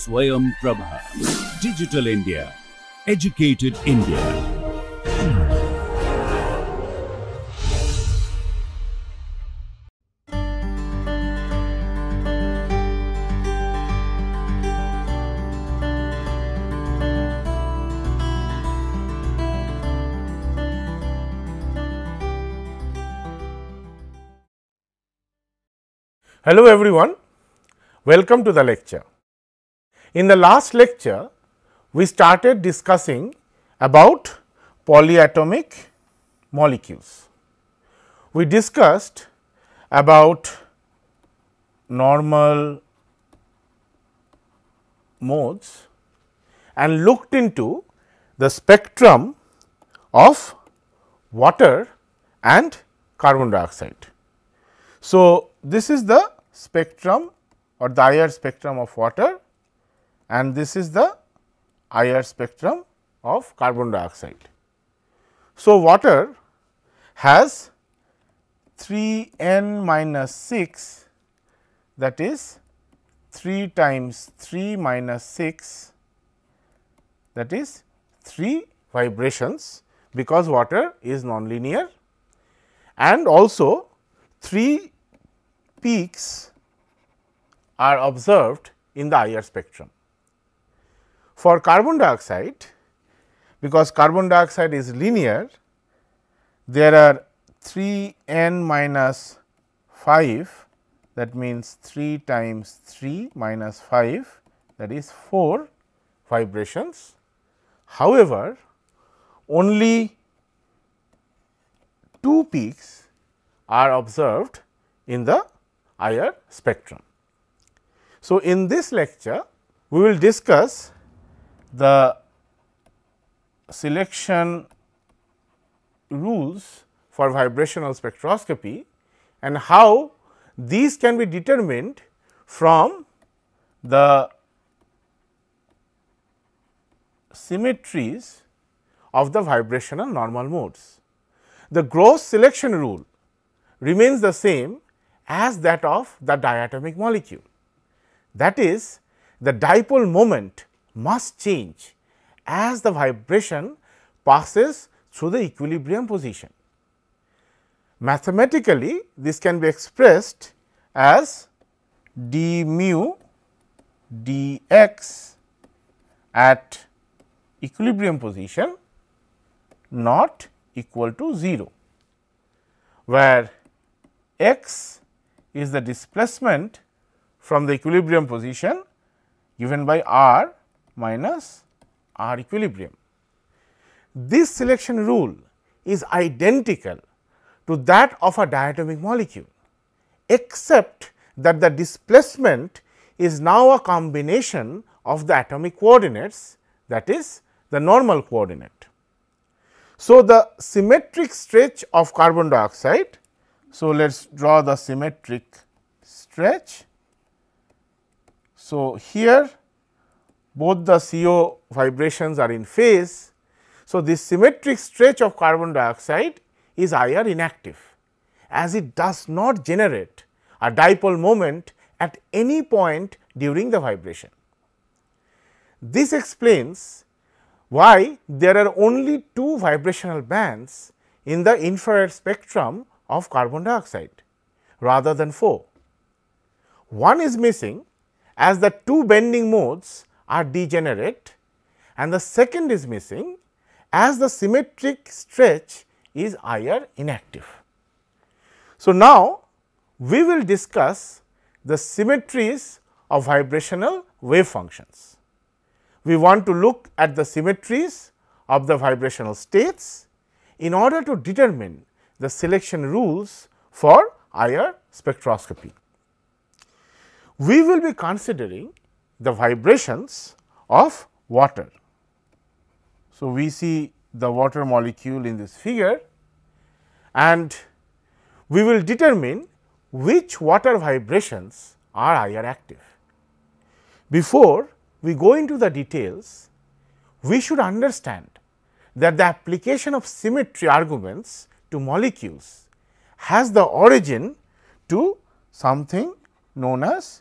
Swayam Prabha. Digital India. Educated India. Hello everyone, welcome to the lecture. In the last lecture, we started discussing about polyatomic molecules. We discussed about normal modes and looked into the spectrum of water and carbon dioxide. So, this is the spectrum or the IR spectrum of water and this is the IR spectrum of carbon dioxide. So, water has 3n minus 6, that is 3 times 3 minus 6, that is 3 vibrations, because water is nonlinear, and also 3 peaks are observed in the IR spectrum. For carbon dioxide, because carbon dioxide is linear, there are 3n minus 5, that means 3 times 3 minus 5, that is 4 vibrations. However, only 2 peaks are observed in the IR spectrum. So, in this lecture, we will discuss the selection rules for vibrational spectroscopy and how these can be determined from the symmetries of the vibrational normal modes. The gross selection rule remains the same as that of the diatomic molecule. That is, the dipole moment must change as the vibration passes through the equilibrium position. Mathematically, this can be expressed as d mu dx at equilibrium position not equal to 0, where x is the displacement from the equilibrium position given by r minus r equilibrium. This selection rule is identical to that of a diatomic molecule, except that the displacement is now a combination of the atomic coordinates, that is the normal coordinate. So, the symmetric stretch of carbon dioxide. So, let us draw the symmetric stretch. So, here both the CO vibrations are in phase. So, this symmetric stretch of carbon dioxide is IR inactive, as it does not generate a dipole moment at any point during the vibration. This explains why there are only 2 vibrational bands in the infrared spectrum of carbon dioxide rather than 4. One is missing, as the 2 bending modes are degenerate, and the second is missing, as the symmetric stretch is IR inactive. So, now we will discuss the symmetries of vibrational wave functions. We want to look at the symmetries of the vibrational states in order to determine the selection rules for IR spectroscopy. We will be considering the vibrations of water. So, we see the water molecule in this figure, and we will determine which water vibrations are IR active. Before we go into the details, we should understand that the application of symmetry arguments to molecules has the origin to something known as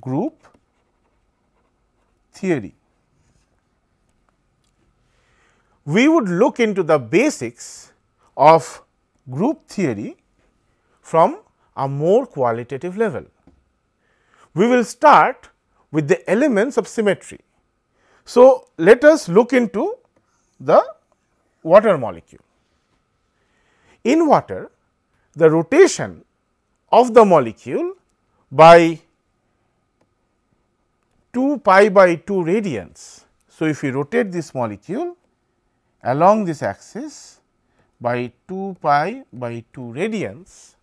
group theory. We would look into the basics of group theory from a more qualitative level. We will start with the elements of symmetry. So, let us look into the water molecule. In water, the rotation of the molecule by 2 pi by 2 radians. So, if you rotate this molecule along this axis by 2 pi by 2 radians,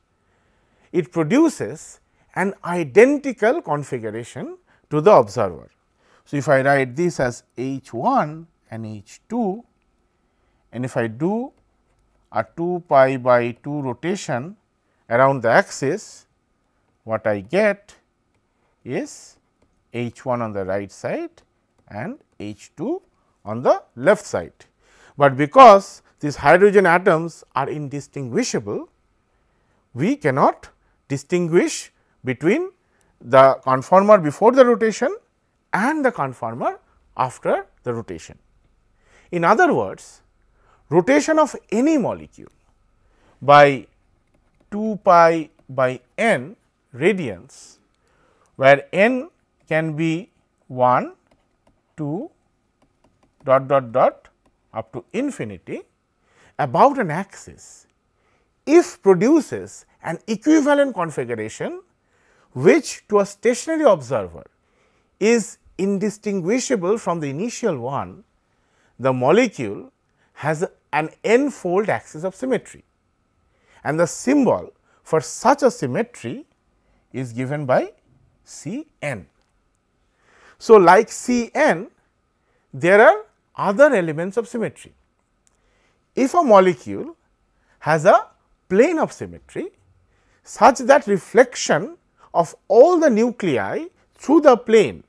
it produces an identical configuration to the observer. So, if I write this as H1 and H2, and if I do a 2 pi by 2 rotation around the axis, what I get is H1 on the right side and H2 on the left side. But because these hydrogen atoms are indistinguishable, we cannot distinguish between the conformer before the rotation and the conformer after the rotation. In other words, rotation of any molecule by 2 pi by n radians, where n can be 1, 2 dot dot dot up to infinity about an axis, if produces an equivalent configuration which to a stationary observer is indistinguishable from the initial one, the molecule has an n-fold axis of symmetry, and the symbol for such a symmetry is given by C n. So, like C n, there are other elements of symmetry. If a molecule has a plane of symmetry such that reflection of all the nuclei through the plane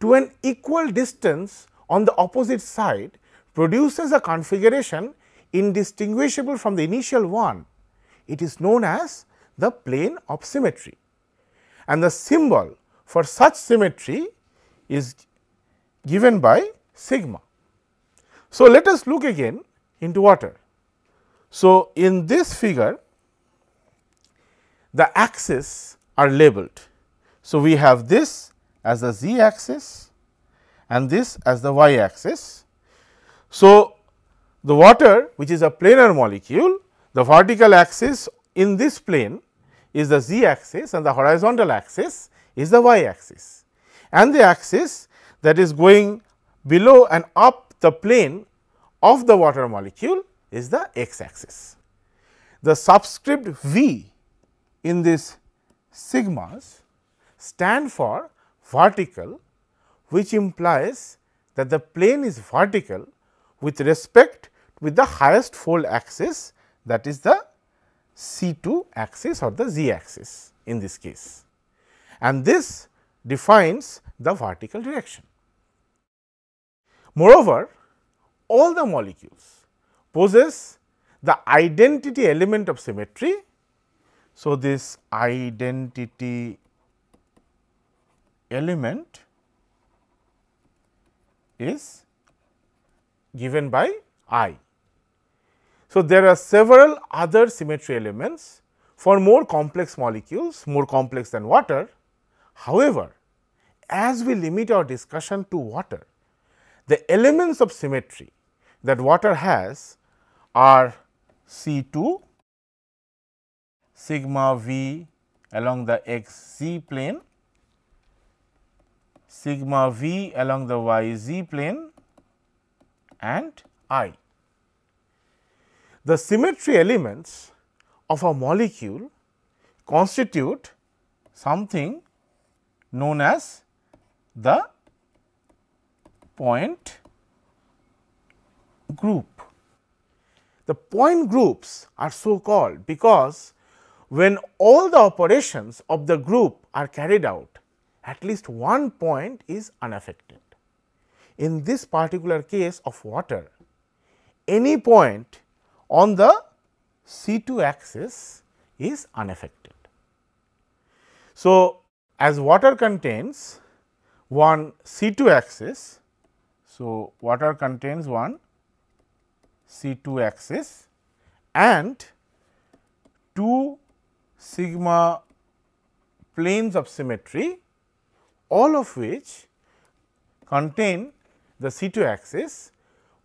to an equal distance on the opposite side produces a configuration indistinguishable from the initial one, it is known as the plane of symmetry, and the symbol for such symmetry is given by sigma. So, let us look again into water. So, in this figure, the axes are labeled. So, we have this as the z axis and this as the y axis. So, the water, which is a planar molecule, the vertical axis in this plane is the z axis and the horizontal axis is the y axis, and the axis that is going below and up the plane of the water molecule is the x axis. The subscript v in this sigmas stand for vertical, which implies that the plane is vertical with respect with the highest fold axis, that is the C2 axis or the z axis in this case, and this defines the vertical direction. Moreover, all the molecules possess the identity element of symmetry. So, this identity element is given by I. So, there are several other symmetry elements for more complex molecules, more complex than water. However, as we limit our discussion to water, the elements of symmetry that water has are C2, sigma v along the x z plane, sigma v along the y z plane, and I. The symmetry elements of a molecule constitute something known as the point group. The point groups are so called because when all the operations of the group are carried out, at least one point is unaffected. In this particular case of water, any point on the C2 axis is unaffected. So, as water contains one C2 axis. So, water contains one C2 axis and two sigma planes of symmetry, all of which contain the C2 axis.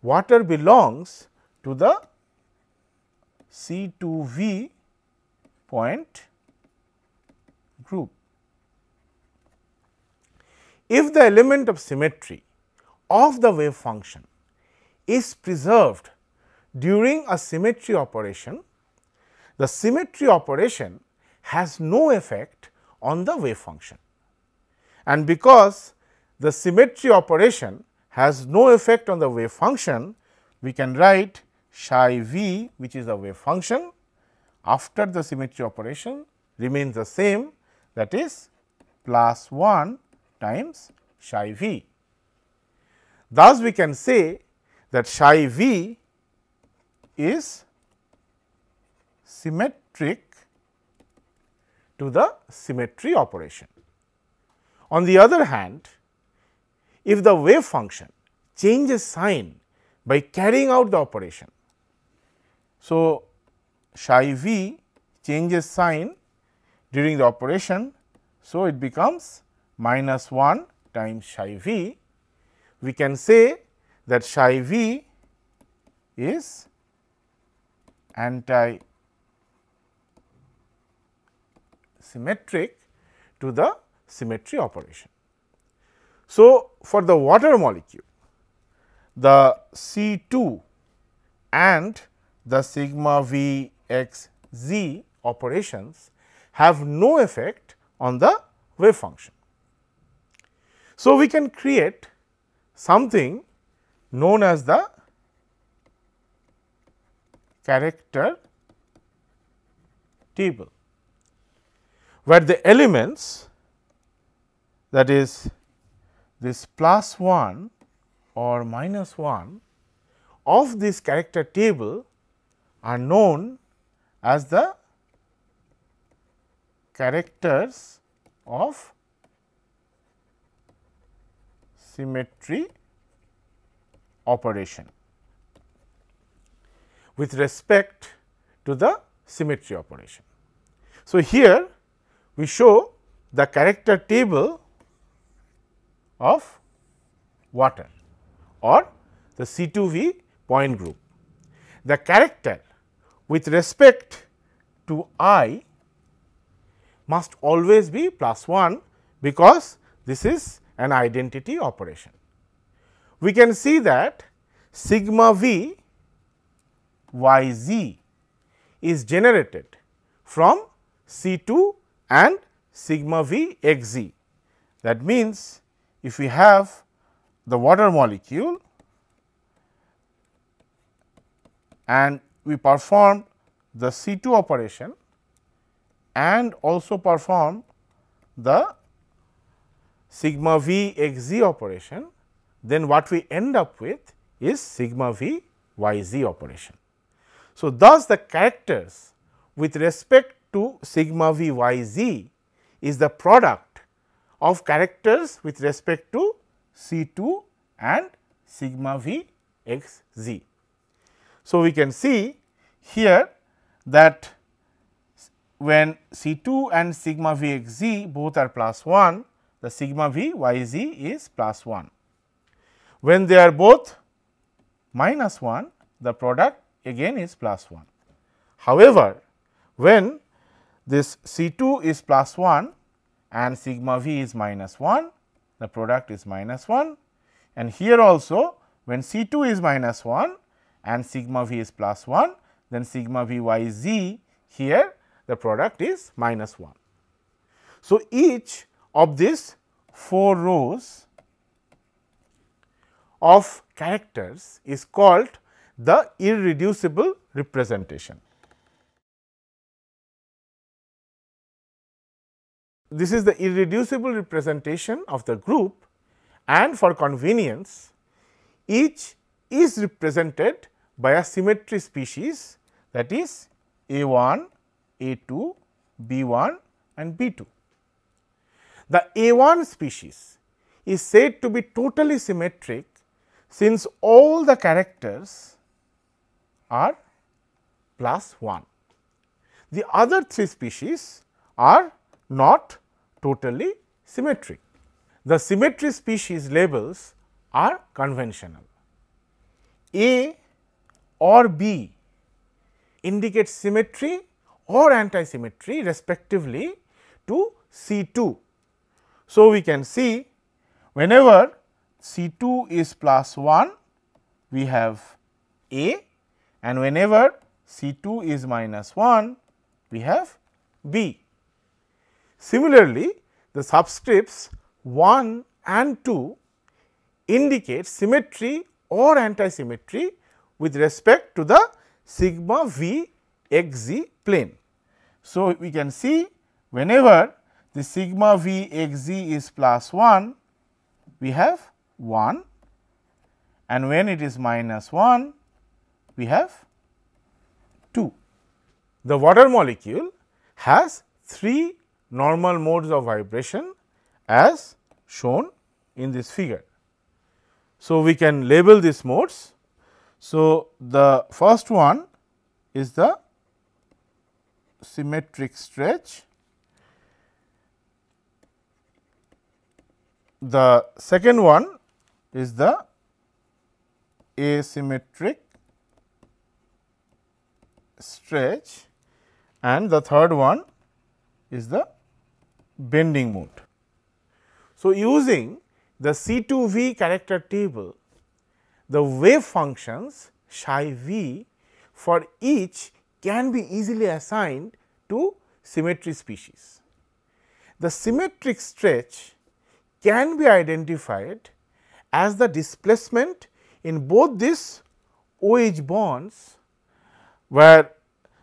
Water belongs to the C2V point group. If the element of symmetry of the wave function is preserved during a symmetry operation, the symmetry operation has no effect on the wave function. And because the symmetry operation has no effect on the wave function, we can write psi v, which is the wave function after the symmetry operation, remains the same, that is plus 1 times psi v. Thus, we can say that psi v is symmetric to the symmetry operation. On the other hand, if the wave function changes sign by carrying out the operation, so psi v changes sign during the operation, so it becomes minus 1 times psi v. We can say that psi v is anti-symmetric to the symmetry operation. So, for the water molecule, the C2 and the sigma v x z operations have no effect on the wave function. So, we can create something known as the character table, where the elements, that is this plus 1 or minus 1 of this character table are known as the characters of symmetry operation with respect to the symmetry operation. So, here we show the character table of water or the C2V point group. The character with respect to I must always be plus 1, because this is an identity operation. We can see that sigma v y z is generated from C2 and sigma v x z. That means, if we have the water molecule and we perform the C2 operation and also perform the sigma v x z operation, then what we end up with is sigma v y z operation. So, thus the characters with respect to sigma v y z is the product of characters with respect to C2 and sigma v x z. So, we can see here that when C2 and sigma v x z both are plus 1, the sigma v y z is plus 1. When they are both minus 1, the product again is plus 1. However, when this C2 is plus 1 and sigma v is minus 1, the product is minus 1, and here also when C2 is minus 1 and sigma v is plus 1, then sigma v y z, here the product is minus 1. So, each of these 4 rows of characters is called the irreducible representation. This is the irreducible representation of the group, and for convenience, each is represented by a symmetry species, that is A1, A2, B1 and B2. The A1 species is said to be totally symmetric since all the characters are plus 1. The other 3 species are not totally symmetric. The symmetry species labels are conventional. A or B indicate symmetry or anti-symmetry respectively to C2. So, we can see whenever C2 is plus 1, we have A, and whenever C2 is minus 1, we have B. Similarly, the subscripts 1 and 2 indicate symmetry or anti-symmetry with respect to the sigma v x z plane. So, we can see whenever the sigma v x z is plus 1, we have 1, and when it is minus 1, we have 2. The water molecule has 3 normal modes of vibration as shown in this figure. So, we can label these modes. So, the first one is the symmetric stretch, the second one is the asymmetric stretch, and the third one is the bending mode. So, using the C2V character table, the wave functions psi v for each can be easily assigned to symmetry species. The symmetric stretch can be identified as the displacement in both these OH bonds, where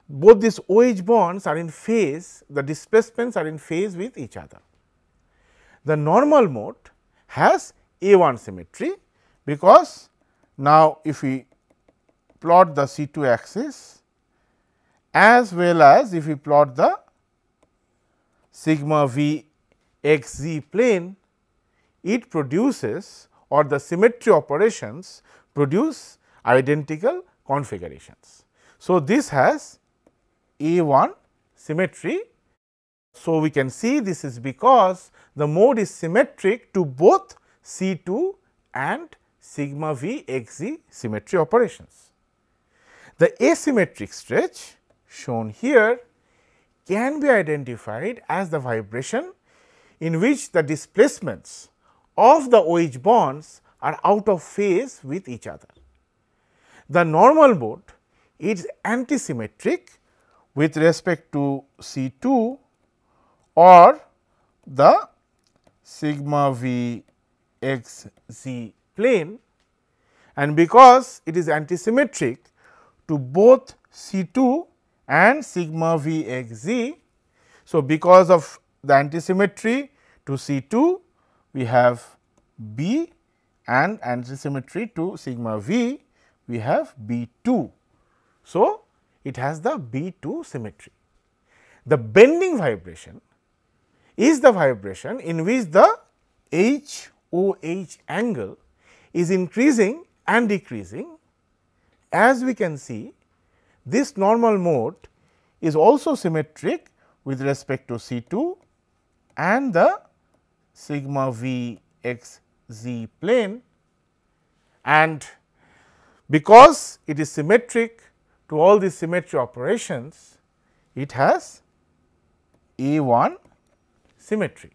both these OH bonds are in phase, the displacements are in phase with each other. The normal mode has A1 symmetry, because now if we plot the C2 axis as well as if we plot the sigma v x z plane, it produces, or the symmetry operations produce identical configurations. So, this has A1 symmetry. So, we can see this is because the mode is symmetric to both C2 and sigma v x z symmetry operations. The asymmetric stretch shown here can be identified as the vibration in which the displacements of the OH bonds are out of phase with each other. The normal mode is antisymmetric with respect to C2 or the sigma v x z plane, and because it is antisymmetric to both C2 and sigma v x z. So, because of the antisymmetry to C2, we have B, and antisymmetry to sigma v, we have B2. So, it has the B2 symmetry. The bending vibration is the vibration in which the HOH angle is increasing and decreasing. As we can see, this normal mode is also symmetric with respect to C2 and the sigma v x z plane, and because it is symmetric to all these symmetry operations, it has A1 symmetry.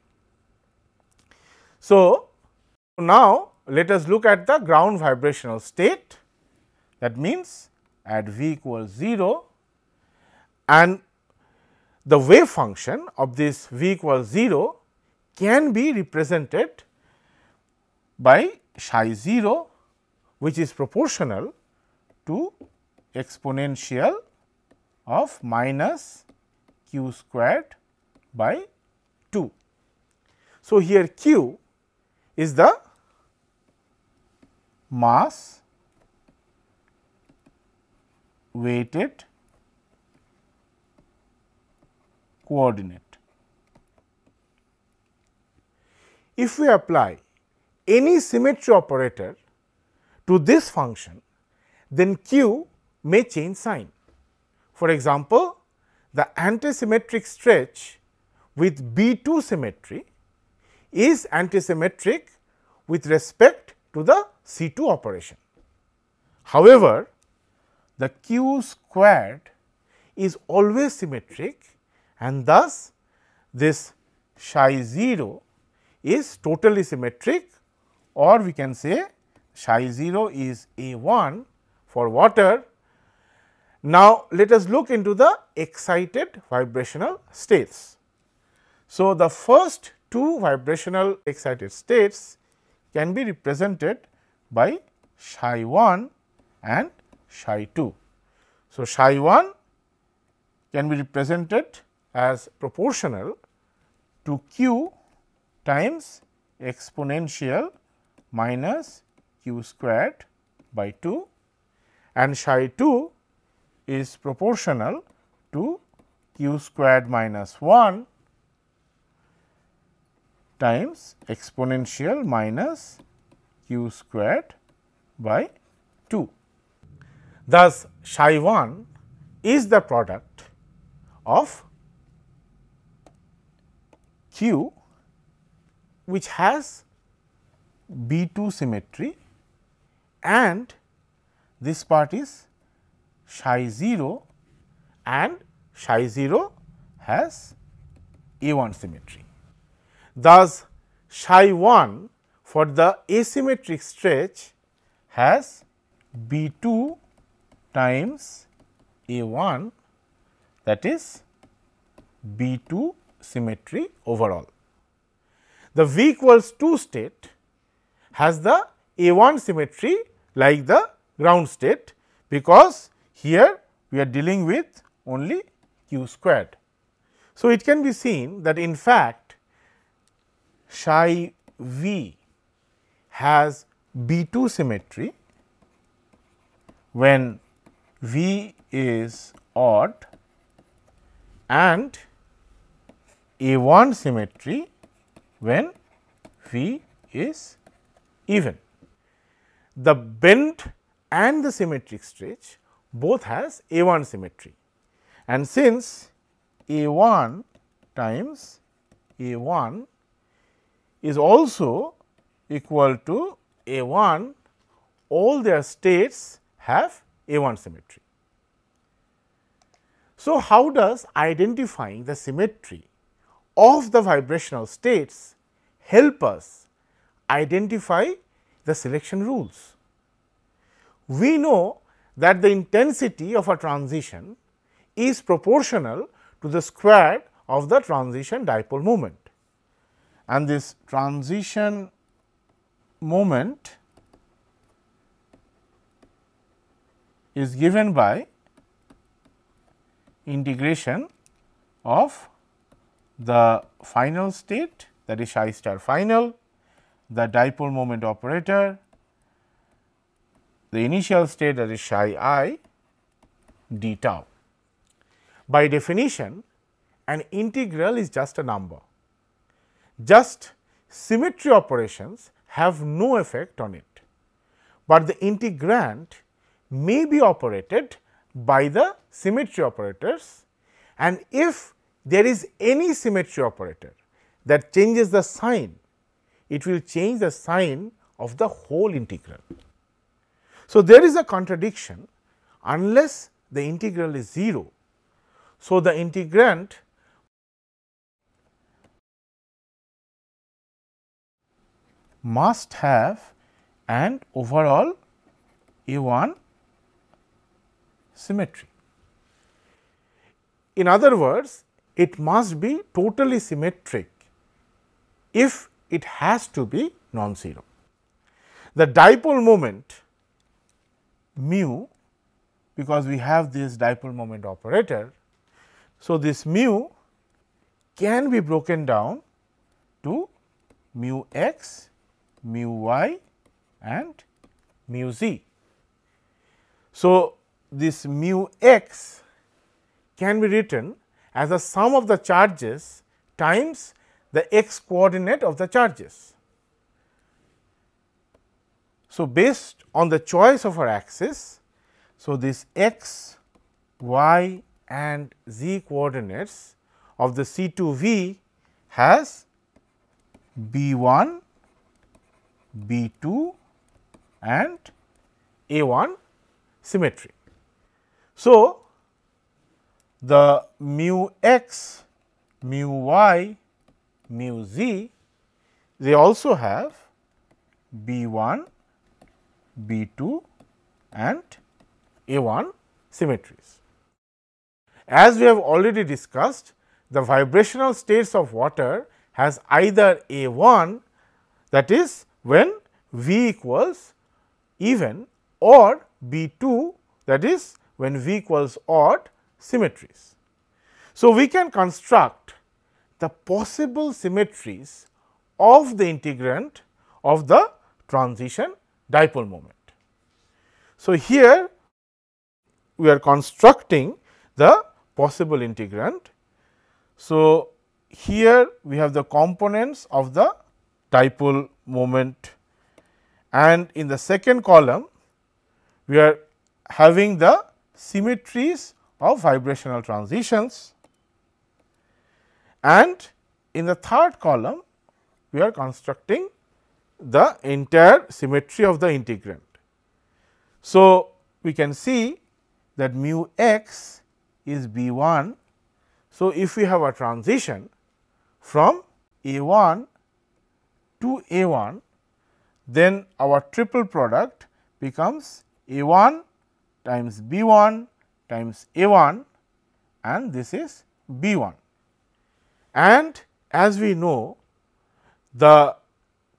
So, now let us look at the ground vibrational state, that means at V equals 0, and the wave function of this V equals 0 can be represented by psi 0, which is proportional to exponential of minus q squared by 2. So, here q is the mass weighted coordinate. If we apply any symmetry operator to this function, then Q may change sign. For example, the antisymmetric stretch with B2 symmetry is antisymmetric with respect to the C2 operation. However, the Q squared is always symmetric, and thus this psi 0 is totally symmetric, or we can say psi 0 is A1 for water. Now, let us look into the excited vibrational states. So, the first two vibrational excited states can be represented by psi 1 and psi 2. So, psi 1 can be represented as proportional to Q times exponential minus Q squared by 2, and psi 2 is proportional to Q squared minus 1 times exponential minus Q squared by 2. Thus, psi 1 is the product of Q, which has B2 symmetry, and this part is psi 0, and psi 0 has A1 symmetry. Thus, psi 1 for the asymmetric stretch has B2 times A1, that is B2 symmetry overall. The V equals 2 state has the A1 symmetry like the ground state, because here we are dealing with only Q squared. So, it can be seen that in fact psi V has B2 symmetry when V is odd, and A1 symmetry when V is even. The bent and the symmetric stretch both has A1 symmetry, and since A1 times A1 is also equal to A1, all their states have A1 symmetry. So, how does identifying the symmetry of the vibrational states help us identify the selection rules? We know that the intensity of a transition is proportional to the square of the transition dipole moment, and this transition moment is given by integration of the final state, that is psi star final, the dipole moment operator, the initial state, that is psi I, d tau. By definition, an integral is just a number. Just symmetry operations have no effect on it, but the integrand may be operated by the symmetry operators, and if there is any symmetry operator that changes the sign, it will change the sign of the whole integral. So, there is a contradiction unless the integral is 0. So, the integrand must have an overall A1 symmetry. In other words, it must be totally symmetric if it has to be non-zero. The dipole moment mu, because we have this dipole moment operator. So, this mu can be broken down to mu x, mu y and mu z. So, this mu x can be written as a sum of the charges times the x coordinate of the charges. So, based on the choice of our axis, so this x, y and z coordinates of the C2V has B1, B2 and A1 symmetry. So, the mu x, mu y, mu z, they also have B1, B2 and A1 symmetries. As we have already discussed, the vibrational states of water has either A1, that is when V equals even, or B2, that is when V equals odd symmetries. So, we can construct the possible symmetries of the integrand of the transition dipole moment. So, here we are constructing the possible integrand. So, here we have the components of the dipole moment, and in the second column we are having the symmetries of vibrational transitions, and in the third column we are constructing the entire symmetry of the integrand. So, we can see that mu x is B1. So, if we have a transition from A1 to A1, then our triple product becomes A1 times B1 times A1, and this is B1. And as we know, the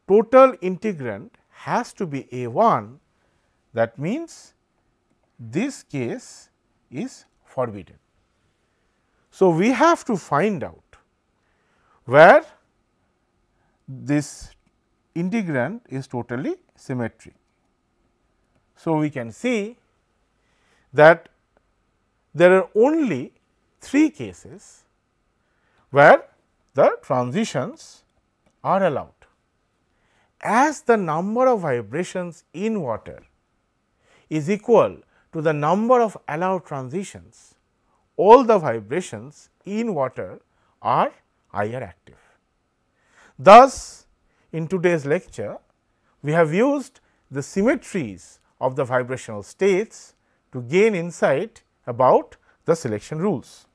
total integrand has to be A1, that means this case is forbidden. So, we have to find out where this integrand is totally symmetric. So, we can see that there are only 3 cases where the transitions are allowed. As the number of vibrations in water is equal to the number of allowed transitions, all the vibrations in water are IR active. Thus, in today's lecture, we have used the symmetries of the vibrational states to gain insight about the selection rules.